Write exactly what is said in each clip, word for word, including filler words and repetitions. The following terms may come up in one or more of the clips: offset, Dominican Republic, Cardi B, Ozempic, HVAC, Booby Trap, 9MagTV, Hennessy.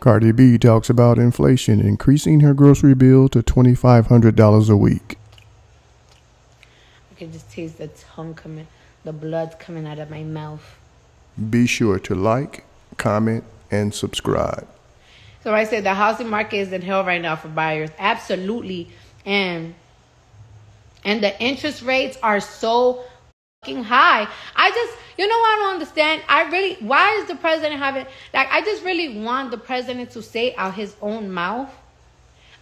Cardi B talks about inflation increasing her grocery bill to twenty-five hundred dollars a week. I can just taste the tongue coming, the blood coming out of my mouth. Be sure to like, comment, and subscribe. So I said the housing market is in hell right now for buyers. Absolutely. And, and the interest rates are so fucking high. I just, you know what I don't understand? I really, why is the president having, like, I just really want the president to say out his own mouth.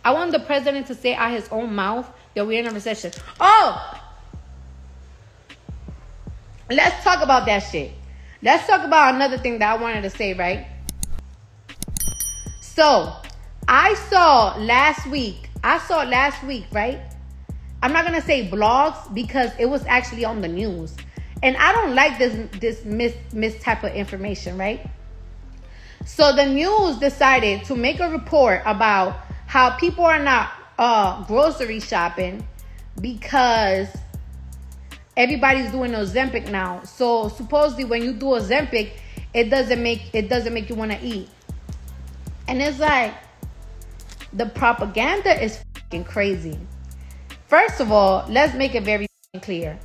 I want the president to say out his own mouth that we're in a recession. Oh! Let's talk about that shit. Let's talk about another thing that I wanted to say, right? So, I saw last week, I saw last week, right? I'm not going to say blogs because it was actually on the news. And I don't like this this mis, mis type of information, right? So the news decided to make a report about how people are not uh, grocery shopping because everybody's doing Ozempic now. So supposedly when you do Ozempic, it doesn't make it doesn't make you want to eat. And it's like the propaganda is fucking crazy. First of all, let's make it very clear.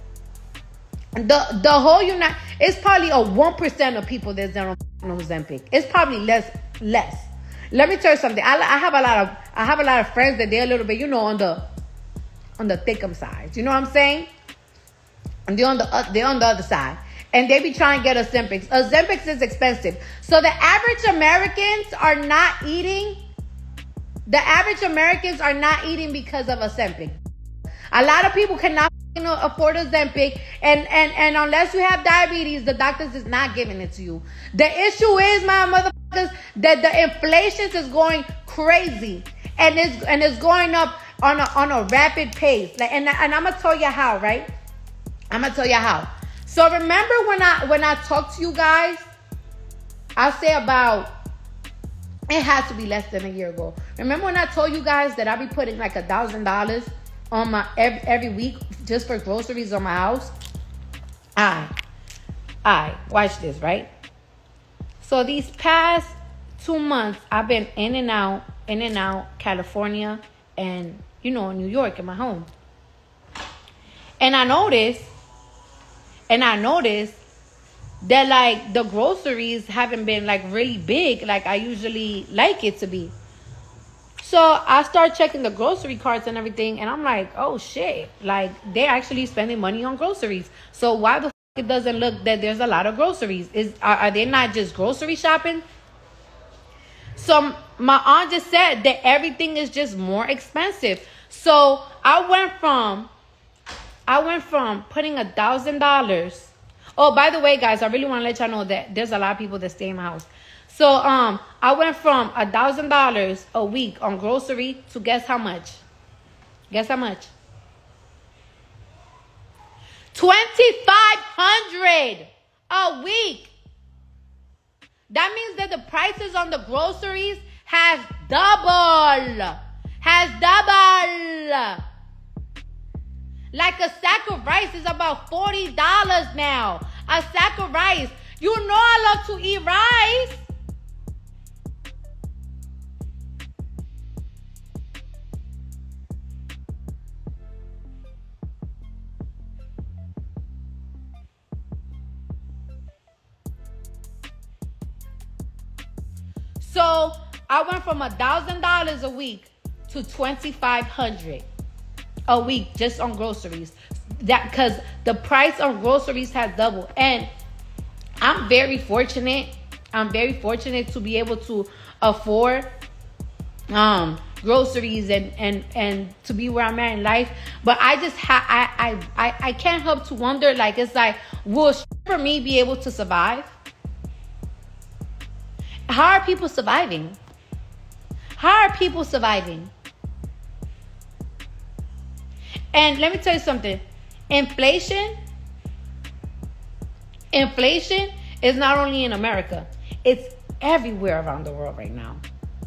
The the whole United, it's probably a one percent of people that's done on Ozempic. It's probably less, less. Let me tell you something. I, I have a lot of, I have a lot of friends that they're a little bit, you know, on the, on the thickum side. You know what I'm saying? And they're on the, uh, they're on the other side. And they be trying to get Ozempic. Ozempic is expensive. So the average Americans are not eating. The average Americans are not eating because of Ozempic. A lot of people cannot afford Ozempic, and, and, and unless you have diabetes, the doctors is not giving it to you. The issue is, my motherfuckers, that the inflation is going crazy, and it's, and it's going up on a, on a rapid pace. Like, and, and I'm going to tell you how, right? I'm going to tell you how. So remember when I, when I talk to you guys, I say about, it has to be less than a year ago. Remember when I told you guys that I'll be putting like a thousand dollars on my every, every week just for groceries on my house. I, I watch this, right? So these past two months, I've been in and out, in and out, California, and you know, New York, in my home. And I noticed, and I noticed that like the groceries haven't been like really big, like I usually like it to be. So I start checking the grocery carts and everything, and I'm like, oh shit, like they're actually spending money on groceries. So why the f it doesn't look that there's a lot of groceries? Is are, are they not just grocery shopping? So my aunt just said that everything is just more expensive. So I went from, I went from putting a thousand dollars. Oh, by the way, guys, I really want to let y'all know that there's a lot of people that stay in my house. So um, I went from a thousand dollars a week on grocery to guess how much? Guess how much? twenty-five hundred dollars a week. That means that the prices on the groceries has doubled. Has doubled. Like a sack of rice is about forty dollars now. A sack of rice. You know I love to eat rice. So I went from a thousand dollars a week to twenty-five hundred a week just on groceries. That because the price on groceries has doubled, and I'm very fortunate. I'm very fortunate to be able to afford um, groceries and and and to be where I'm at in life. But I just ha I I I I can't help to wonder. Like it's like, will sh for me be able to survive? How are people surviving? How are people surviving? And let me tell you something. Inflation, inflation is not only in America. It's everywhere around the world right now.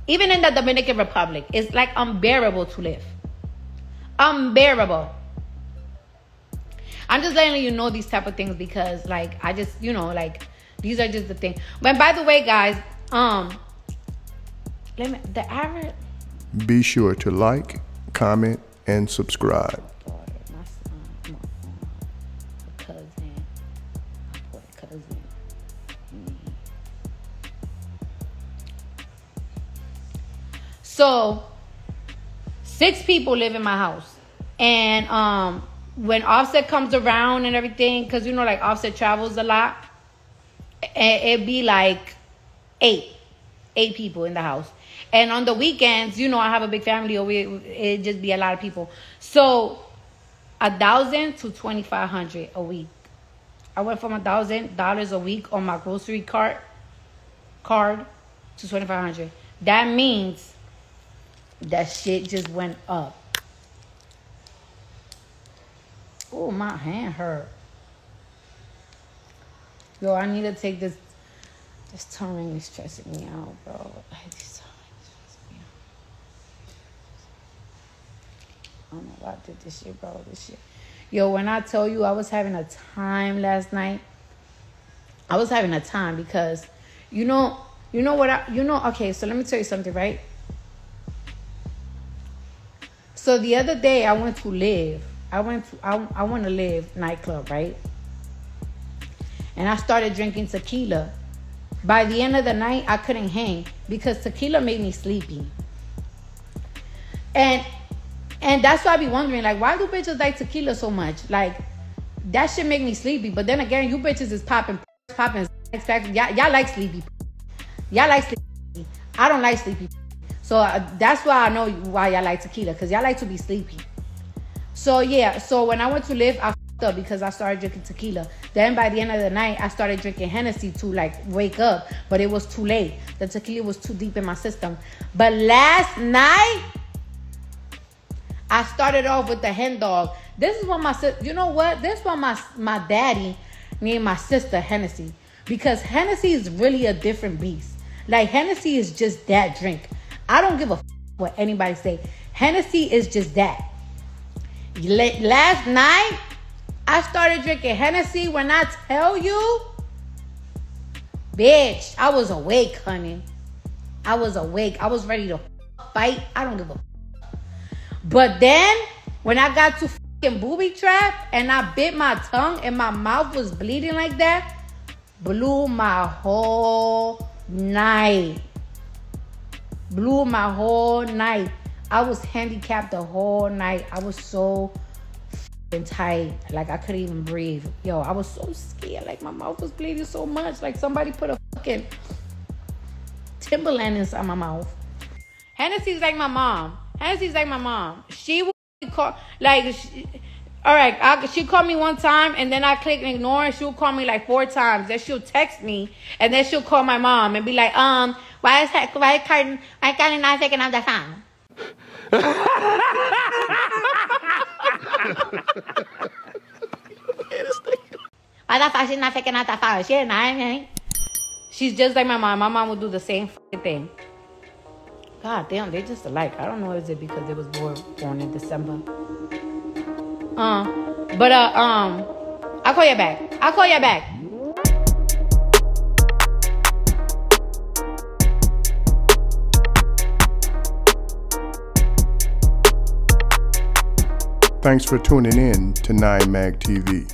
Even in the Dominican Republic, it's like unbearable to live. Unbearable. I'm just letting you know these type of things because like, I just, you know, like these are just the things. But by the way, guys, Um, let me, the average. Be sure to like, comment, and subscribe. My daughter, my son, my mom, my cousin, my boy cousin, me. So, six people live in my house, and um, when Offset comes around and everything, cause you know, like Offset travels a lot, it, it be like eight, eight people in the house. And on the weekends, you know, I have a big family, or we, it just be a lot of people. So, a thousand to twenty five hundred a week. I went from a thousand dollars a week on my grocery cart card to twenty five hundred. That means that shit just went up. Oh, my hand hurt. Yo, I need to take this. This tongue ring is stressing me out, bro. This tongue ring is stressing me out. I don't know why I did this shit, bro. This shit. Yo, when I tell you I was having a time last night, I was having a time because, you know, you know what I, you know, okay, so let me tell you something, right? So the other day I went to live. I went to I I want to live nightclub, right? And I started drinking tequila. By the end of the night, I couldn't hang because tequila made me sleepy. And and that's why I be wondering, like, why do bitches like tequila so much? Like, that shit make me sleepy. But then again, you bitches is popping, popping, y'all, y'all like sleepy. Y'all like sleepy. I don't like sleepy. So uh, that's why I know why y'all like tequila, because y'all like to be sleepy. So, yeah. So, when I went to live, I fucked up because I started drinking tequila. Then, by the end of the night, I started drinking Hennessy to, like, wake up. But it was too late. The tequila was too deep in my system. But last night, I started off with the hen dog. This is what my sister... You know what? This is why my, my daddy named my sister Hennessy. Because Hennessy is really a different beast. Like, Hennessy is just that drink. I don't give a f what anybody say. Hennessy is just that. Last night, I started drinking Hennessy. When I tell you, bitch, I was awake, honey. I was awake. I was ready to fight. I don't give a f. But then, when I got to fucking Booby Trap and I bit my tongue and my mouth was bleeding like that, blew my whole night. Blew my whole night. I was handicapped the whole night. I was so f***ing tight. Like, I couldn't even breathe. Yo, I was so scared. Like, my mouth was bleeding so much. Like, somebody put a fucking Timberland inside my mouth. Hennessy's like my mom. Hennessy's like my mom. She would call, like, she, all right, I, she called me one time, and then I click ignore, and she'll call me, like, four times. Then she'll text me, and then she'll call my mom and be like, um... Why is that? Why is Cardi? Why is Cardi not taking out that song? Why the fuck she's not taking out that song? She ain't lying. She's just like my mom. My mom would do the same fucking thing. God damn, they just alike. I don't know. Is it because they was born born in December? Uh, but uh, um, I'll call you back. I'll call you back. Thanks for tuning in to nine mag T V.